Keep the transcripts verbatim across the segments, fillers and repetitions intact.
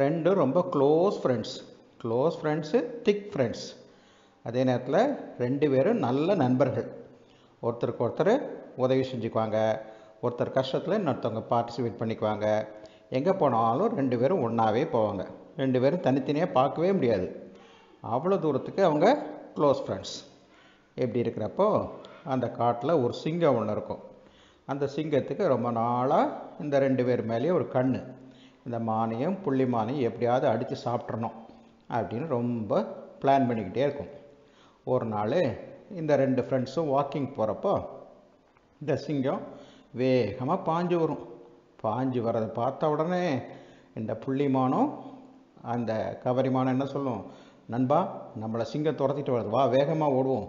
ரெண்டும் ரொம்ப close friends. Close friends, thick friends. அதே நேரத்தில் ரெண்டு பேரும் நல்ல நண்பர்கள். ஒருத்தருக்கு ஒருத்தர் உதவி செஞ்சுக்குவாங்க, ஒருத்தர் கஷ்டத்தில் இன்னொருத்தவங்க பார்ட்டிசிபேட் பண்ணிக்குவாங்க. எங்கே போனாலும் ரெண்டு பேரும் ஒன்றாவே போவாங்க. ரெண்டு பேரும் தனித்தனியாக பார்க்கவே முடியாது. அவ்வளோ தூரத்துக்கு அவங்க க்ளோஸ் ஃப்ரெண்ட்ஸ். எப்படி இருக்கிறப்போ அந்த காட்டில் ஒரு சிங்கம் ஒன்று இருக்கும். அந்த சிங்கத்துக்கு ரொம்ப நாளாக இந்த ரெண்டு பேர் மேலேயும் ஒரு கண். இந்த மானையும் புள்ளி மானையும் எப்படியாவது அடித்து சாப்பிட்றணும் அப்படின்னு ரொம்ப பிளான் பண்ணிக்கிட்டே இருக்கும். ஒரு நாள் இந்த ரெண்டு ஃப்ரெண்ட்ஸும் வாக்கிங் போகிறப்போ இந்த சிங்கம் வேகமாக பாஞ்சு வரும். பாஞ்சு வர்றதை பார்த்த உடனே இந்த புள்ளி மானும் அந்த கவரி மானம் என்ன சொல்லும், நண்பா நம்மளை சிங்கம் துரத்திட்டு வருது, வா வேகமாக ஓடுவோம்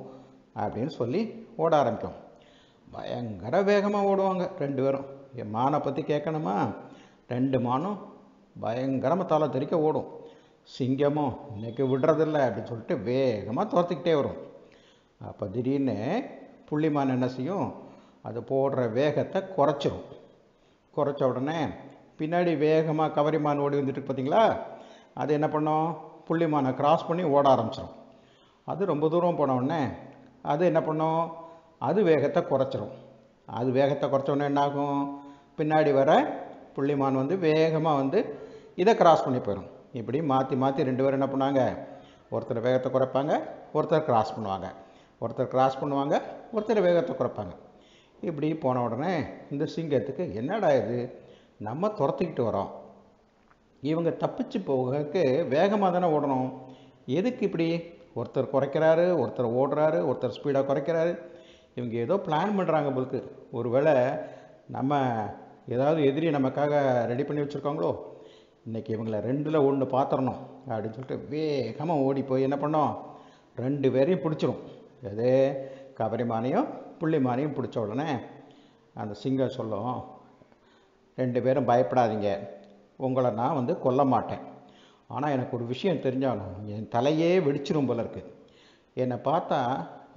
அப்படின்னு சொல்லி ஓட ஆரம்பிக்கும். பயங்கர வேகமாக ஓடுவாங்க ரெண்டு பேரும். என் மானை பற்றி கேட்கணுமா? ரெண்டு மானும் பயங்கரமாக தலை தெரிக்க ஓடும். சிங்கமும் இன்றைக்கி விடுறதில்லை அப்படின்னு சொல்லிட்டு வேகமாக துரத்திக்கிட்டே வரும். அப்போ திடீர்னு புள்ளிமான் என்ன செய்யும், அது போடுற வேகத்தை குறைச்சிரும். குறைச்ச உடனே பின்னாடி வேகமாக கவரிமான் ஓடி வந்துட்டு பார்த்தீங்களா, அது என்ன பண்ணும், புள்ளிமானை கிராஸ் பண்ணி ஓட ஆரம்பிச்சிடும். அது ரொம்ப தூரம் போன உடனே அது என்ன பண்ணும், அது வேகத்தை குறைச்சிரும். அது வேகத்தை குறைச்ச உடனே என்னாகும், பின்னாடி வர புள்ளிமான் வந்து வேகமாக வந்து இதை கிராஸ் பண்ணி போயிடும். இப்படி மாற்றி மாற்றி ரெண்டு பேரும் என்ன பண்ணுவாங்க, ஒருத்தர் வேகத்தை குறைப்பாங்க, ஒருத்தர் கிராஸ் பண்ணுவாங்க, ஒருத்தர் கிராஸ் பண்ணுவாங்க, ஒருத்தர் வேகத்தை குறைப்பாங்க. இப்படி போன உடனே இந்த சிங்கத்துக்கு என்னடா இது, நம்ம துரத்திக்கிட்டு வரோம், இவங்க தப்பிச்சு போகிறதுக்கு வேகமாக தானே ஓடணும், எதுக்கு இப்படி ஒருத்தர் குறைக்கிறாரு, ஒருத்தர் ஓடுறாரு, ஒருத்தர் ஸ்பீடாக குறைக்கிறாரு, இவங்க ஏதோ பிளான் பண்ணுறாங்க போலுக்கு, ஒரு வேளை நம்ம ஏதாவது எதிரி நமக்காக ரெடி பண்ணி வச்சுருக்காங்களோ, இன்றைக்கி இவங்களை ரெண்டில் ஒன்று பார்த்துடணும் அப்படின்னு சொல்லிட்டு வேகமாக ஓடி போய் என்ன பண்ணோம், ரெண்டு பேரையும் பிடிச்சிரும். அது கவரிமானையும் புள்ளிமானையும் பிடிச்ச உடனே அந்த சிங்கம் சொல்லும், ரெண்டு பேரும் பயப்படாதீங்க, உங்களை நான் வந்து கொல்ல மாட்டேன், ஆனால் எனக்கு ஒரு விஷயம் தெரிஞ்சாலும் என் தலையே வெடிச்சிடும் போல இருக்குது, என்னை பார்த்தா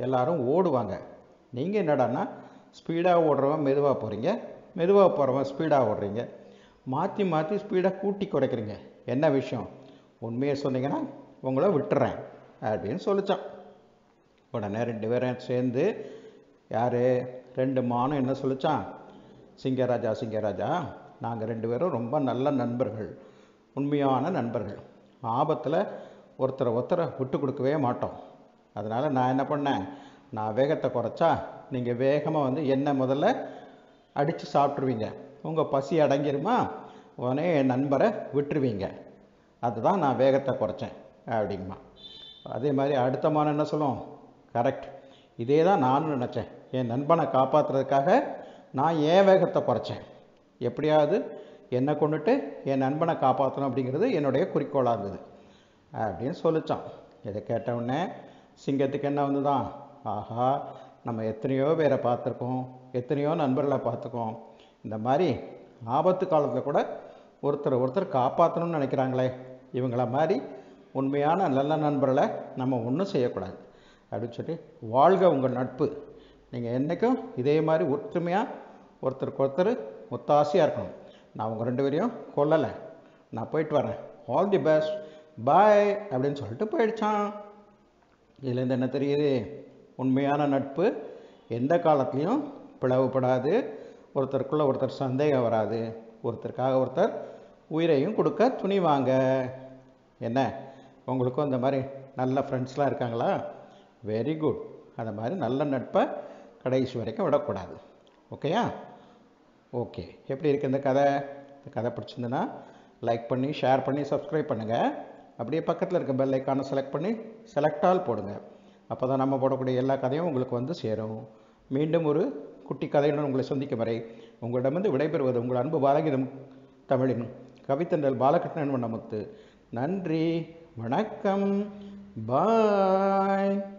எல்லோரும் ஓடுவாங்க, நீங்கள் என்னடான்னா ஸ்பீடாக ஓடுறவன் மெதுவாக போகிறீங்க, மெதுவாக போகிறவன் ஸ்பீடாக ஓடுறீங்க, மாற்றி மாற்றி ஸ்பீடாக கூட்டி குறைக்கிறீங்க, என்ன விஷயம் உண்மையை சொன்னீங்கன்னா உங்கள விட்டுறேன் அப்படின்னு சொல்லித்தான். உடனே ரெண்டு பேரும் சேர்ந்து யார், ரெண்டு மானும் என்ன சொல்லித்தான், சிங்கராஜா சிங்கராஜா நாங்கள் ரெண்டு பேரும் ரொம்ப நல்ல நண்பர்கள், உண்மையான நண்பர்கள், ஆபத்தில் ஒருத்தரை ஒருத்தரை விட்டு கொடுக்கவே மாட்டோம், அதனால் நான் என்ன பண்ணேன், நான் வேகத்தை குறைச்சா நீங்கள் வேகமாக வந்து என்ன முதல்ல அடித்து சாப்பிட்ருவீங்க, உங்கள் பசி அடங்கிருமா உடனே என் நண்பரை விட்டுருவீங்க, அதுதான் நான் வேகத்தை குறைச்சேன் அப்படிங்கம்மா. அதே மாதிரி அடுத்த மானம் என்ன சொல்லும், கரெக்ட் இதே தான் நானும் நினச்சேன், என் நண்பனை காப்பாற்றுறதுக்காக நான் ஏன் வேகத்தை குறைச்சேன், எப்படியாவது என்னை கொண்டுட்டு என் நண்பனை காப்பாற்றணும் அப்படிங்கிறது என்னுடைய குறிக்கோளாக இருந்தது அப்படின்னு சொல்லித்தான். இதை கேட்டவுடனே சிங்கத்துக்கு என்ன வந்து தான், ஆஹா நம்ம எத்தனையோ பேரை பார்த்துருக்கோம், எத்தனையோ நண்பர்களை பார்த்துக்கோம், இந்த மாதிரி ஆபத்து காலத்தில் கூட ஒருத்தர் ஒருத்தர் காப்பாற்றணும்னு நினைக்கிறாங்களே, இவங்கள மாதிரி உண்மையான நல்ல நண்பர்களை நம்ம ஒன்றும் செய்யக்கூடாது அப்படின்னு சொல்லி, வாழ்க உங்கள் நட்பு, நீங்கள் என்றைக்கும் இதே மாதிரி ஒற்றுமையாக ஒருத்தருக்கு ஒருத்தர் ஒத்தாசையாக இருக்கணும், நான் உங்கள் ரெண்டு பேரையும் கொல்லலை, நான் போயிட்டு வரேன், ஆல் தி பெஸ்ட், பாய் அப்படின்னு சொல்லிட்டு போயிடுச்சான். இதுலேருந்து என்ன தெரியுது, உண்மையான நட்பு எந்த காலத்துலேயும் பிளவுபடாது, ஒருத்தருக்குள்ளே ஒருத்தர் சந்தேகம் வராது, ஒருத்தருக்காக ஒருத்தர் உயிரையும் கொடுக்க துணிவாங்க. என்ன உங்களுக்கும் அந்த மாதிரி நல்ல ஃப்ரெண்ட்ஸ்லாம் இருக்காங்களா? Very good. அந்த மாதிரி நல்ல நட்பை கடைசி வரைக்கும் விடக்கூடாது. ஓகேயா? ஓகே, எப்படி இருக்குது இந்த கதை? இந்த கதை பிடிச்சிருந்துன்னா லைக் பண்ணி, ஷேர் பண்ணி, சப்ஸ்கிரைப் பண்ணுங்கள். அப்படியே பக்கத்தில் இருக்க பெல் ஐக்கானை செலக்ட் பண்ணி செலக்ட் ஆல் போடுங்க. அப்போ தான் நம்ம போடக்கூடிய எல்லா கதையும் உங்களுக்கு வந்து சேரும். மீண்டும் ஒரு குட்டி கதையுடன் உங்களை சந்திக்கும் வரை உங்களிடமிருந்து விடைபெறுவது உங்கள் அன்பு பாலகீதம் தமிழின் கவிதண்டல் பாலகிருஷ்ணன் வண்ணமுத்து. நன்றி, வணக்கம், பாய்.